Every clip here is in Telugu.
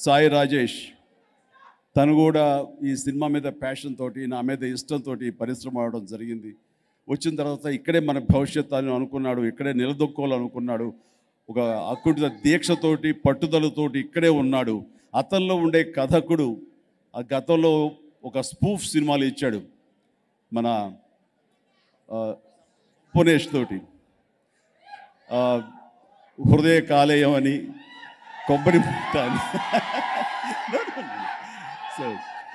సాయి రాజేష్ తనుగూడ ఈ సినిమా మీద ప్యాషన్ తోటి నా మీద ఇష్టంతోటి పరిశ్రమ అవడం జరిగింది. వచ్చిన తర్వాత ఇక్కడే మన భవిష్యత్తును అనుకున్నాడు, ఇక్కడే నిలదొక్కోవాలనుకున్నాడు. ఒక అక్కుడు దీక్షతోటి పట్టుదలతోటి ఇక్కడే ఉన్నాడు. అతనిలో ఉండే కథకుడు ఆ గతంలో ఒక స్పూఫ్ సినిమాలు ఇచ్చాడు మన పునేష్ తోటి, హృదయ కాలేయం అని, కొబ్బరి పుట్టాను, సో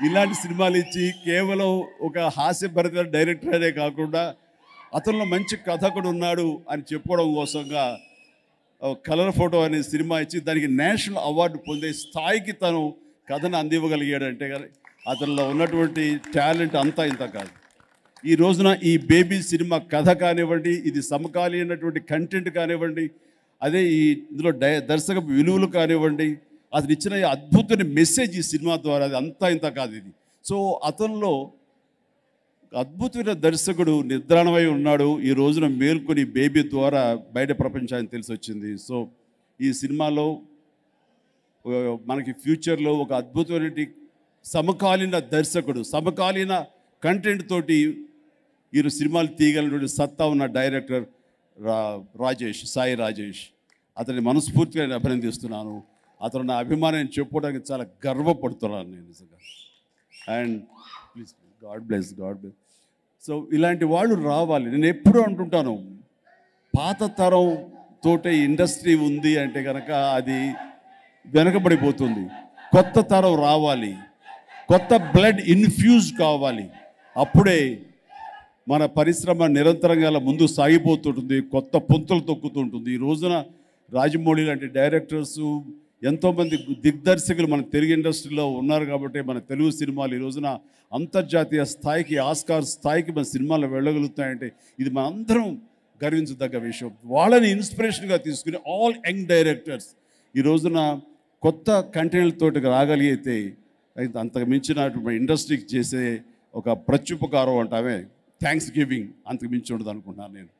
ఇలాంటి సినిమాలు ఇచ్చి కేవలం ఒక హాస్యభరిత డైరెక్టరే కాకుండా అతనిలో మంచి కథకుడు ఉన్నాడు అని చెప్పుకోవడం కోసంగా కలర్ ఫోటో అనే సినిమా ఇచ్చి దానికి నేషనల్ అవార్డు పొందే స్థాయికి తను కథను అందివ్వగలిగాడంటే కానీ అతనిలో ఉన్నటువంటి టాలెంట్ అంతా ఇంత కాదు. ఈ రోజున ఈ బేబీ సినిమా కథ కానివ్వండి, ఇది సమకాలీనటువంటి కంటెంట్ కానివ్వండి, అదే ఈ ఇందులో దర్శక విలువలు కానివ్వండి, అతను ఇచ్చిన అద్భుతమైన మెసేజ్ ఈ సినిమా ద్వారా అది అంతా ఇంత కాదు ఇది. సో అతనిలో అద్భుతమైన దర్శకుడు నిద్రాణమై ఉన్నాడు. ఈ రోజున మేల్కొని బేబీ ద్వారా బయట ప్రపంచానికి తెలిసి వచ్చింది. సో ఈ సినిమాలో మనకి ఫ్యూచర్లో ఒక అద్భుతమైన సమకాలీన దర్శకుడు సమకాలీన కంటెంట్ తోటి ఈ సినిమాలు తీయగలిగినటువంటి సత్తా ఉన్న డైరెక్టర్ రాజేష్, సాయి రాజేష్, అతన్ని మనస్ఫూర్తిగా నేను అభినందిస్తున్నాను. అతను నా అభిమానాన్ని చెప్పుకోవడానికి చాలా గర్వపడుతున్నాను నేను నిజంగా. And please God bless. So ఇలాంటి వాళ్ళు రావాలి. నేను ఎప్పుడూ అంటుంటాను, పాత తరంతోటే ఇండస్ట్రీ ఉంది అంటే కనుక అది వెనకబడిపోతుంది. కొత్త తరం రావాలి, కొత్త బ్లడ్ ఇన్ఫ్యూజ్ కావాలి, అప్పుడే మన పరిశ్రమ నిరంతరంగా ముందు సాగిపోతుంటుంది, కొత్త పుంతలు తొక్కుతుంటుంది. ఈ రోజున రాజమౌళి లాంటి డైరెక్టర్సు, ఎంతోమంది దిగ్దర్శకులు మన తెలుగు ఇండస్ట్రీలో ఉన్నారు కాబట్టి మన తెలుగు సినిమాలు ఈ రోజున అంతర్జాతీయ స్థాయికి, ఆస్కార్ స్థాయికి మన సినిమాలు వెళ్ళగలుగుతాయంటే ఇది మనందరం గర్వించదగ్గ విషయం. వాళ్ళని ఇన్స్పిరేషన్గా తీసుకుని ఆల్ యంగ్ డైరెక్టర్స్ ఈ రోజున కొత్త కంటెంట్లతోటి రాగలిగితే అంతకు మించిన ఇండస్ట్రీకి చేసే ఒక ప్రత్యుపకారం అంటామే, థ్యాంక్స్ గివింగ్, అంతకు మించి ఉండదు అనుకుంటున్నాను నేను.